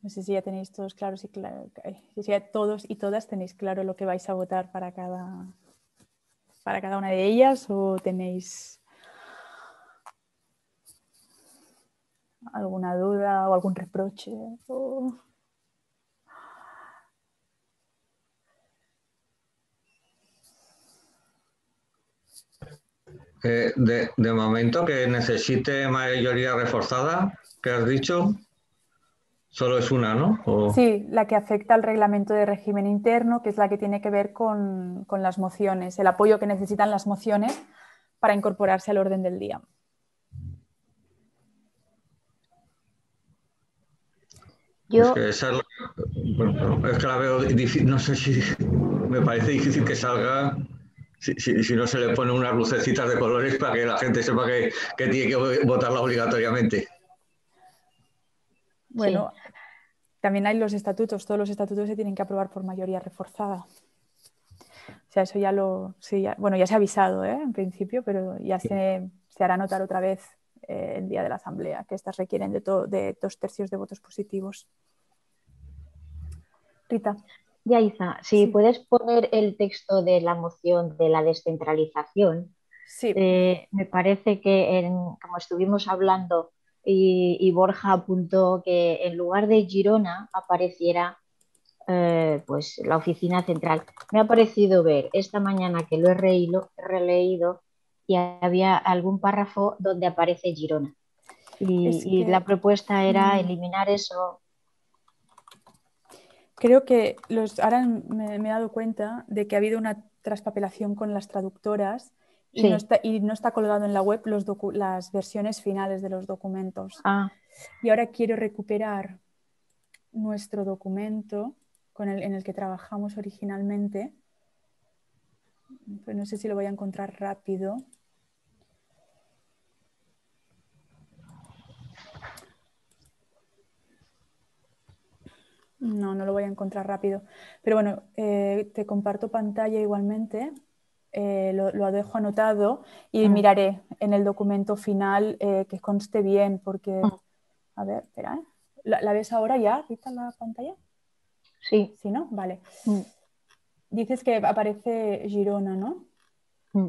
No sé si ya tenéis todos claros y claro, si ya todos y todas tenéis claro lo que vais a votar para cada, para cada una de ellas, o tenéis alguna duda o algún reproche. O... Eh, de, de momento que necesite mayoría reforzada, ¿qué has dicho? Solo es una, ¿no? O... Sí, la que afecta al reglamento de régimen interno, que es la que tiene que ver con, con las mociones, el apoyo que necesitan las mociones para incorporarse al orden del día. Yo... Es que esa es la, es que la veo difícil, no sé si me parece difícil que salga... Si, si, si no se le pone unas lucecitas de colores para que la gente sepa que, que tiene que votarla obligatoriamente. Bueno, sí. También hay los estatutos, todos los estatutos se tienen que aprobar por mayoría reforzada. O sea, eso ya lo... Sí, ya, bueno, ya se ha avisado, ¿eh? En principio, pero ya se, se hará notar otra vez eh, el día de la asamblea, que estas requieren de, to, de dos tercios de votos positivos. Rita. Ya, Isa, si sí. puedes poner el texto de la moción de la descentralización. Sí. Eh, me parece que, en, como estuvimos hablando... Y, y Borja apuntó que en lugar de Girona apareciera eh, pues la oficina central. Me ha parecido ver esta mañana que lo he reído, releído y había algún párrafo donde aparece Girona. Y, es que... y la propuesta era eliminar eso. Creo que los, ahora me, me he dado cuenta de que ha habido una traspapelación con las traductoras. Y, sí. no está, y no está colgado en la web los docu las versiones finales de los documentos. Ah. Y ahora quiero recuperar nuestro documento con el, en el que trabajamos originalmente. Pues no sé si lo voy a encontrar rápido. No, no lo voy a encontrar rápido. Pero bueno, eh, te comparto pantalla igualmente. Eh, lo, lo dejo anotado y miraré en el documento final eh, que conste bien, porque... A ver, espera, ¿eh? ¿La, ¿La ves ahora ya, Rita, la pantalla? Sí. ¿Sí, no? Vale. Mm. Dices que aparece Girona, ¿no? Mm.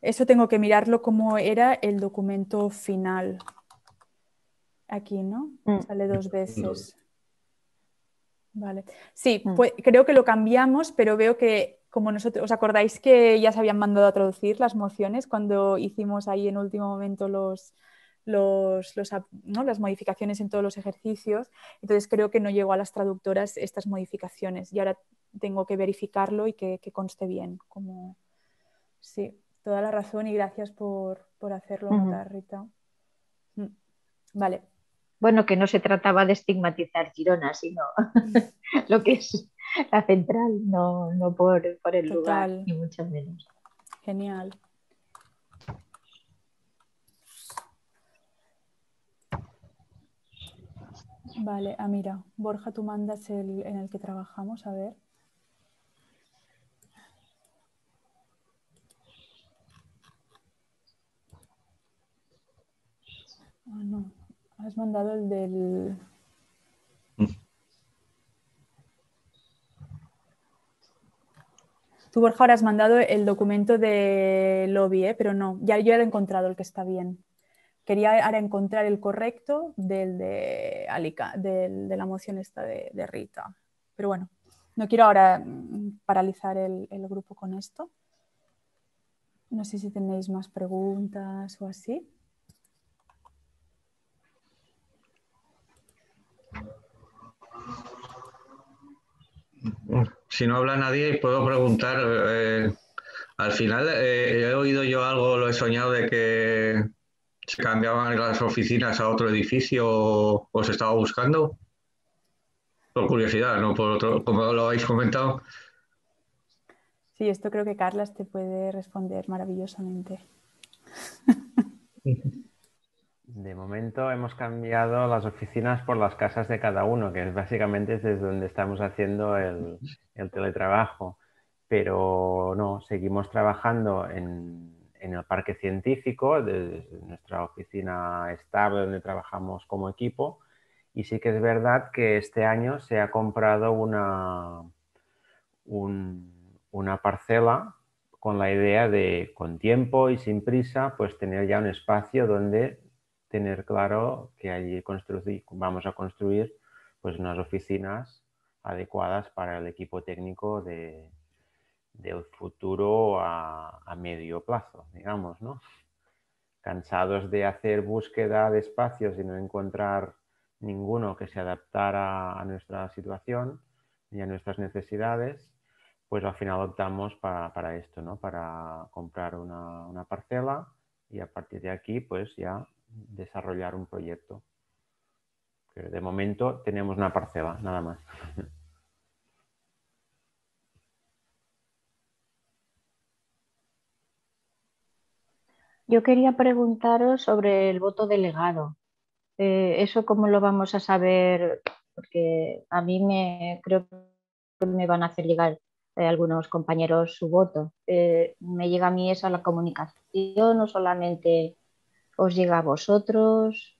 Eso tengo que mirarlo como era el documento final. Aquí, ¿no? Mm. Sale dos veces. Vale. Sí, mm. pues, creo que lo cambiamos, pero veo que... Como nosotros, ¿os acordáis que ya se habían mandado a traducir las mociones cuando hicimos ahí en último momento los, los, los, ¿no? las modificaciones en todos los ejercicios? Entonces creo que no llegó a las traductoras estas modificaciones y ahora tengo que verificarlo y que, que conste bien. Como... Sí, toda la razón y gracias por, por hacerlo uh-huh. notar, Rita. Vale. Bueno, que no se trataba de estigmatizar Girona, sino lo que es la central, no, no por, por el Total. lugar, ni mucho menos. Genial. Vale, ah, mira, Borja, tú mandas el en el que trabajamos, a ver. Ah, oh, no. Has mandado el del... Tú, Borja, ahora has mandado el documento de lobby, ¿eh? Pero no, ya yo he encontrado el que está bien. Quería ahora encontrar el correcto del de, Alica, del, de la moción esta de, de Rita. Pero bueno, No quiero ahora paralizar el, el grupo con esto. No sé si tenéis más preguntas o así. Si no habla nadie, puedo preguntar. Eh, al final eh, he oído yo algo, lo he soñado, de que se cambiaban las oficinas a otro edificio o, o se estaba buscando. Por curiosidad, ¿no? Por otro, como lo habéis comentado. Sí, esto creo que Carlas te puede responder maravillosamente. De momento hemos cambiado las oficinas por las casas de cada uno, que es básicamente desde donde estamos haciendo el, el teletrabajo. Pero no, seguimos trabajando en, en el parque científico, desde nuestra oficina estable donde trabajamos como equipo. Y sí que es verdad que este año se ha comprado una, un, una parcela con la idea de, con tiempo y sin prisa, pues tener ya un espacio donde tener claro que allí construir, vamos a construir pues unas oficinas adecuadas para el equipo técnico de, del futuro a, a medio plazo, digamos, ¿no? Cansados de hacer búsqueda de espacios y no encontrar ninguno que se adaptara a nuestra situación y a nuestras necesidades, pues al final optamos para, para esto, ¿no? Para comprar una, una parcela y a partir de aquí pues ya desarrollar un proyecto. Pero de momento tenemos una parcela, nada más. Yo quería preguntaros sobre el voto delegado. Eh, ¿Eso cómo lo vamos a saber? Porque a mí me creo que me van a hacer llegar eh, algunos compañeros su voto. Eh, me llega a mí esa la comunicación, no solamente os llega a vosotros.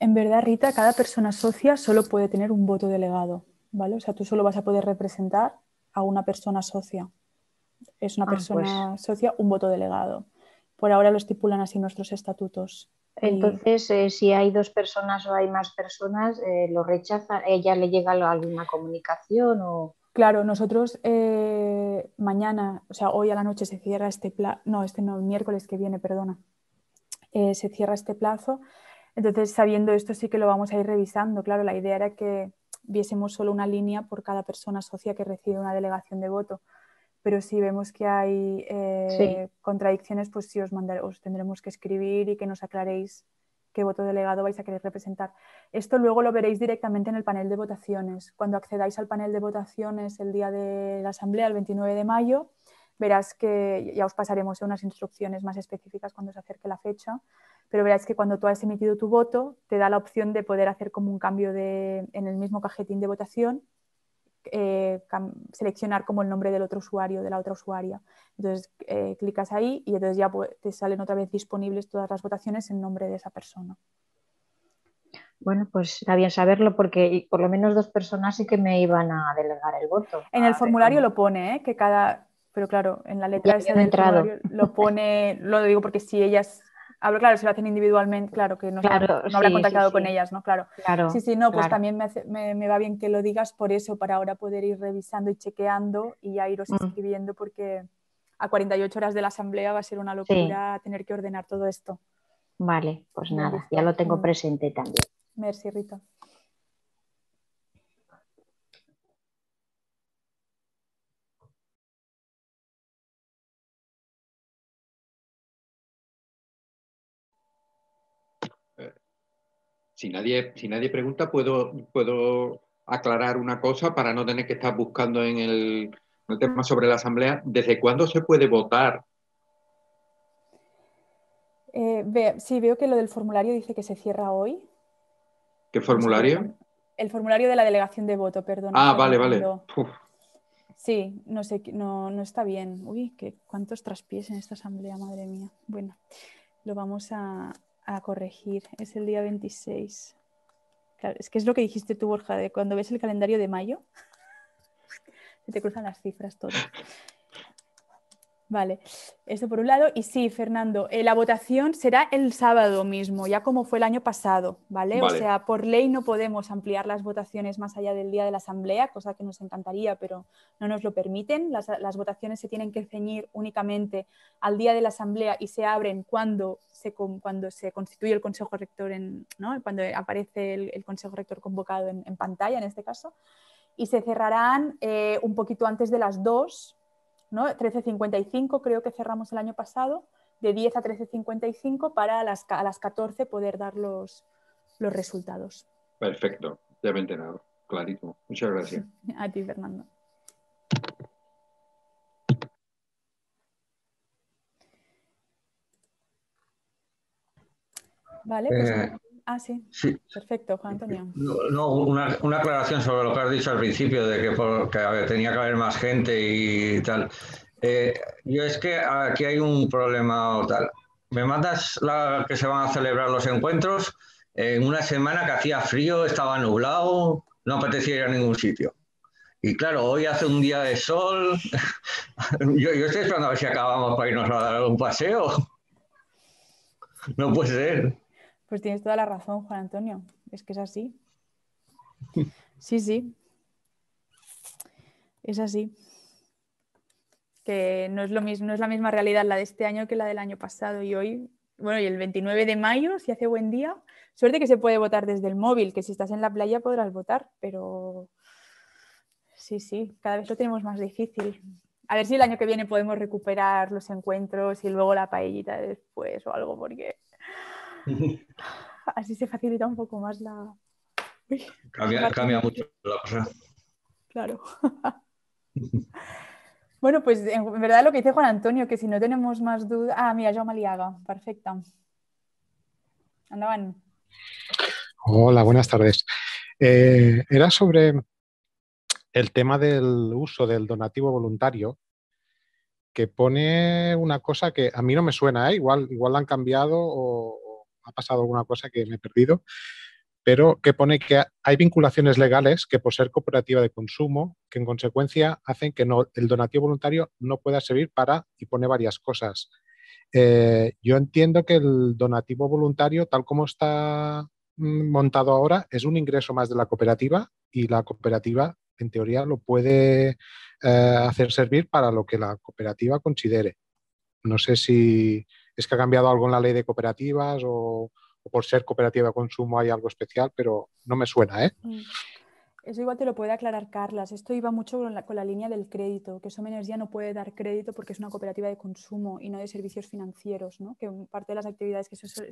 En verdad, Rita, cada persona socia solo puede tener un voto delegado, ¿vale? O sea, tú solo vas a poder representar a una persona socia. Es una ah, persona pues. socia, un voto delegado. Por ahora lo estipulan así nuestros estatutos. Entonces, eh, si hay dos personas o hay más personas, eh, ¿lo rechaza? ¿Ella le llega alguna comunicación? O... Claro, nosotros eh, mañana, o sea, hoy a la noche se cierra este plazo, no, este no, el miércoles que viene, perdona, eh, se cierra este plazo. Entonces, sabiendo esto, sí que lo vamos a ir revisando. Claro, la idea era que viésemos solo una línea por cada persona socia que recibe una delegación de voto. Pero si vemos que hay eh, sí. contradicciones, pues sí os, mandar, os tendremos que escribir y que nos aclaréis qué voto delegado vais a querer representar. Esto luego lo veréis directamente en el panel de votaciones. Cuando accedáis al panel de votaciones el día de la asamblea, el veintinueve de mayo, verás que ya os pasaremos unas instrucciones más específicas cuando se acerque la fecha, pero verás que cuando tú has emitido tu voto, te da la opción de poder hacer como un cambio de, en el mismo cajetín de votación, Eh, seleccionar como el nombre del otro usuario, de la otra usuaria. Entonces eh, clicas ahí y entonces ya te salen otra vez disponibles todas las votaciones en nombre de esa persona. Bueno, pues está bien saberlo porque por lo menos dos personas sí que me iban a delegar el voto. En el formulario lo pone, ¿eh? Que cada... Pero claro, en la letra esa del formulario lo pone, lo digo porque si ellas... Hablo, claro, si lo hacen individualmente, claro, que no, claro, no sí, habrá contactado sí, sí. con ellas, ¿no? Claro. claro sí, sí, no, pues claro. también me, hace, me, me va bien que lo digas por eso, para ahora poder ir revisando y chequeando y ya iros mm. escribiendo, porque a cuarenta y ocho horas de la asamblea va a ser una locura sí. tener que ordenar todo esto. Vale, pues nada, ya lo tengo presente también. Merci, Rita. Si nadie, si nadie pregunta, puedo, puedo aclarar una cosa para no tener que estar buscando en el, en el tema sobre la asamblea. ¿Desde cuándo se puede votar? Eh, ve, sí, veo que lo del formulario dice que se cierra hoy. ¿Qué formulario? El formulario de la delegación de voto, perdón. Ah, vale, vale. Uf. Sí, no sé, no, no está bien. Uy, que, cuántos traspiés en esta asamblea, madre mía. Bueno, lo vamos a... a corregir, es el día veintiséis. Claro, es que es lo que dijiste tú, Borja, de cuando ves el calendario de mayo se te cruzan las cifras todas. Vale, esto por un lado. Y sí, Fernando, eh, la votación será el sábado mismo, ya como fue el año pasado, ¿vale? ¿vale? O sea, por ley no podemos ampliar las votaciones más allá del día de la asamblea, cosa que nos encantaría, pero no nos lo permiten. Las, las votaciones se tienen que ceñir únicamente al día de la asamblea y se abren cuando se, cuando se constituye el Consejo Rector, en, ¿no? cuando aparece el, el Consejo Rector convocado en, en pantalla, en este caso, y se cerrarán eh, un poquito antes de las dos, ¿no? trece cincuenta y cinco creo que cerramos el año pasado, de diez a trece cincuenta y cinco para las, a las catorce poder dar los, los resultados. Perfecto, ya me he enterado, clarito. Muchas gracias. A ti, Fernando. Vale, pues... Eh... Ah, sí. sí. Perfecto, Juan Antonio. No, no una, una aclaración sobre lo que has dicho al principio, de que, por, que ver, tenía que haber más gente y tal. Eh, yo es que aquí hay un problema o tal. Me mandas la que se van a celebrar los encuentros en una semana que hacía frío, estaba nublado, no apetecía ir a ningún sitio. Y claro, hoy hace un día de sol. yo, yo estoy esperando a ver si acabamos para irnos a dar un paseo. No puede ser. Pues tienes toda la razón, Juan Antonio. Es que es así. Sí, sí. Es así. Que no es, lo mismo, no es la misma realidad la de este año que la del año pasado. Y hoy, bueno, y el veintinueve de mayo, si hace buen día, suerte que se puede votar desde el móvil, que si estás en la playa podrás votar, pero sí, sí, cada vez lo tenemos más difícil. A ver si el año que viene podemos recuperar los encuentros y luego la paellita después o algo, porque... así se facilita un poco más la... Uy, cambia, cambia mucho la cosa. Claro. Bueno, pues en verdad lo que dice Juan Antonio, que si no tenemos más dudas... Ah, mira, Jaume Aliaga, perfecta. Andaban. Hola, buenas tardes. Eh, era sobre el tema del uso del donativo voluntario, que pone una cosa que a mí no me suena, ¿eh? igual, igual la han cambiado o ha pasado alguna cosa que me he perdido, pero que pone que hay vinculaciones legales que por ser cooperativa de consumo, que en consecuencia hacen que no, el donativo voluntario no pueda servir para, y pone varias cosas. Eh, yo entiendo que el donativo voluntario, tal como está montado ahora, es un ingreso más de la cooperativa y la cooperativa en teoría lo puede eh, hacer servir para lo que la cooperativa considere. No sé si... ¿Es que ha cambiado algo en la ley de cooperativas o, o por ser cooperativa de consumo hay algo especial? Pero no me suena, ¿eh? Eso igual te lo puede aclarar Carlas. Esto iba mucho con la, con la línea del crédito, que Som Energia no puede dar crédito porque es una cooperativa de consumo y no de servicios financieros, ¿no? Que parte de las actividades que, eso,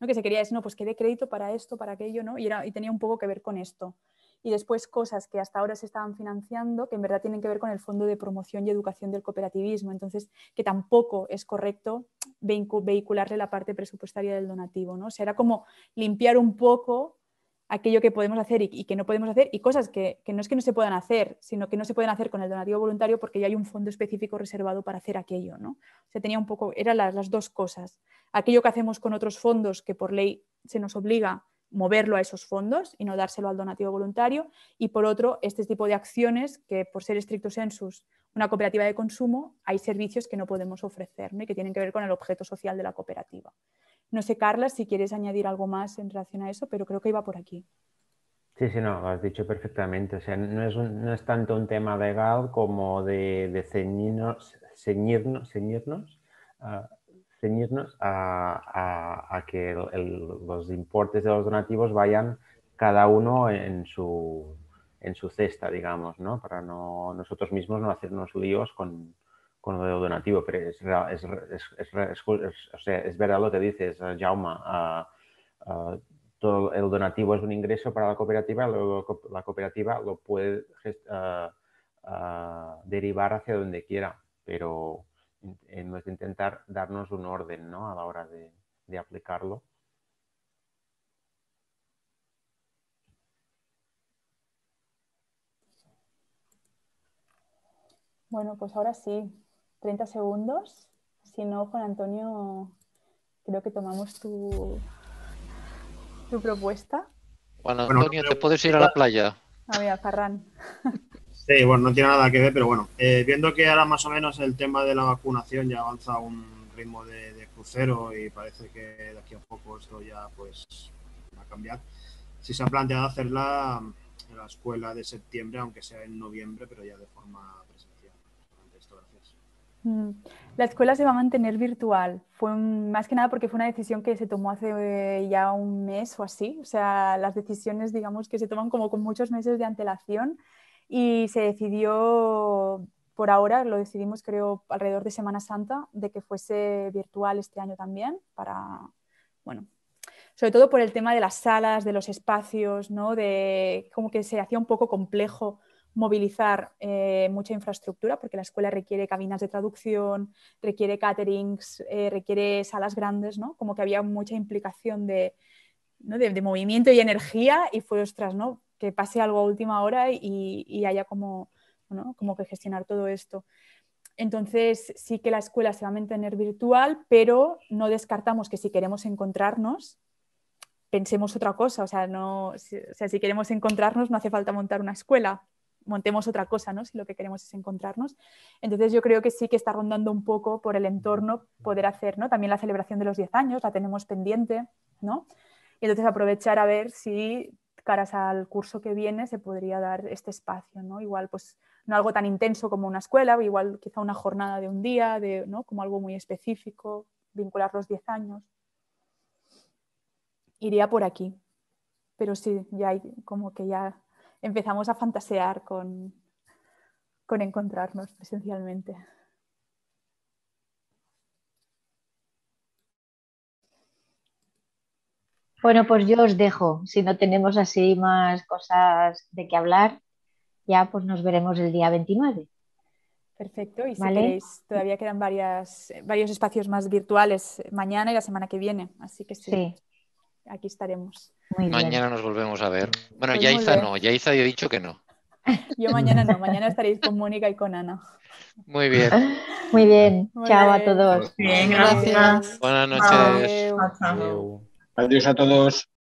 ¿no? que se quería es, no, pues que dé crédito para esto, para aquello, ¿no? Y, era, y tenía un poco que ver con esto. Y después cosas que hasta ahora se estaban financiando que en verdad tienen que ver con el Fondo de Promoción y Educación del Cooperativismo, entonces que tampoco es correcto vehicularle la parte presupuestaria del donativo, ¿no? O sea, era como limpiar un poco aquello que podemos hacer y, y que no podemos hacer y cosas que, que no es que no se puedan hacer, sino que no se pueden hacer con el donativo voluntario porque ya hay un fondo específico reservado para hacer aquello, ¿no? O sea, tenía un poco, eran las, las dos cosas. Aquello que hacemos con otros fondos que por ley se nos obliga moverlo a esos fondos y no dárselo al donativo voluntario y por otro este tipo de acciones que por ser stricto sensus una cooperativa de consumo hay servicios que no podemos ofrecer, ¿no? Y que tienen que ver con el objeto social de la cooperativa. No sé, Carla, si quieres añadir algo más en relación a eso, pero creo que iba por aquí. Sí, sí, no, lo has dicho perfectamente. O sea, no es, un, no es tanto un tema legal como de, de ceñirnos, ceñirnos, ceñirnos uh, ceñirnos a, a, a que el, el, los importes de los donativos vayan cada uno en su, en su cesta, digamos, ¿no? Para no, nosotros mismos no hacernos líos con, con lo del donativo. Pero es, es, es, es, es, o sea, es verdad lo que dices, Jaume. Uh, uh, todo el donativo es un ingreso para la cooperativa, lo, lo, la cooperativa lo puede uh, uh, derivar hacia donde quiera, pero... en vez de intentar darnos un orden, ¿no? A la hora de, de aplicarlo. Bueno, pues ahora sí, treinta segundos. Si no, Juan Antonio, creo que tomamos tu, tu propuesta. Juan Antonio, ¿te puedes ir a la playa? Ah, mira, Ferran. Sí, bueno, no tiene nada que ver, pero bueno, eh, viendo que ahora más o menos el tema de la vacunación ya avanza a un ritmo de, de crucero y parece que de aquí a un poco esto ya pues va a cambiar. Sí se ha planteado hacerla en la escuela de septiembre, aunque sea en noviembre, pero ya de forma presencial. Esto, gracias. La escuela se va a mantener virtual. Fue un, más que nada porque fue una decisión que se tomó hace ya un mes o así. O sea, las decisiones, digamos, que se toman como con muchos meses de antelación y se decidió, por ahora, lo decidimos creo alrededor de Semana Santa, de que fuese virtual este año también para, bueno... sobre todo por el tema de las salas, de los espacios, ¿no? De como que se hacía un poco complejo movilizar eh, mucha infraestructura, porque la escuela requiere cabinas de traducción, requiere caterings, eh, requiere salas grandes, ¿no? Como que había mucha implicación de, ¿no? de, de movimiento y energía, y fue, ostras, ¿no? Que pase algo a última hora y, y haya como, ¿no? como que gestionar todo esto. Entonces sí que la escuela se va a mantener virtual, pero no descartamos que si queremos encontrarnos, pensemos otra cosa, o sea, no, o sea, si queremos encontrarnos no hace falta montar una escuela, montemos otra cosa, ¿no? Si lo que queremos es encontrarnos. Entonces yo creo que sí que está rondando un poco por el entorno poder hacer, ¿no? También la celebración de los diez años, la tenemos pendiente, ¿no? Y entonces aprovechar a ver si caras al curso que viene se podría dar este espacio, ¿no? Igual pues no algo tan intenso como una escuela, igual quizá una jornada de un día, de, ¿no? Como algo muy específico, vincular los diez años. Iría por aquí, pero sí, ya hay, como que ya empezamos a fantasear con, con encontrarnos presencialmente. Bueno, pues yo os dejo, si no tenemos así más cosas de qué hablar, ya pues nos veremos el día veintinueve. Perfecto, y si ¿Vale? queréis, todavía quedan varias, varios espacios más virtuales mañana y la semana que viene, así que sí. sí. Aquí estaremos. Muy mañana bien. Nos volvemos a ver. Bueno, pues Yaiza no, Yaiza yo he dicho que no. Yo mañana no, mañana estaréis con Mónica y con Ana. Muy bien. Muy bien, Muy chao bien. a todos. Bien, gracias. Buenas noches. Adiós. Adiós a todos.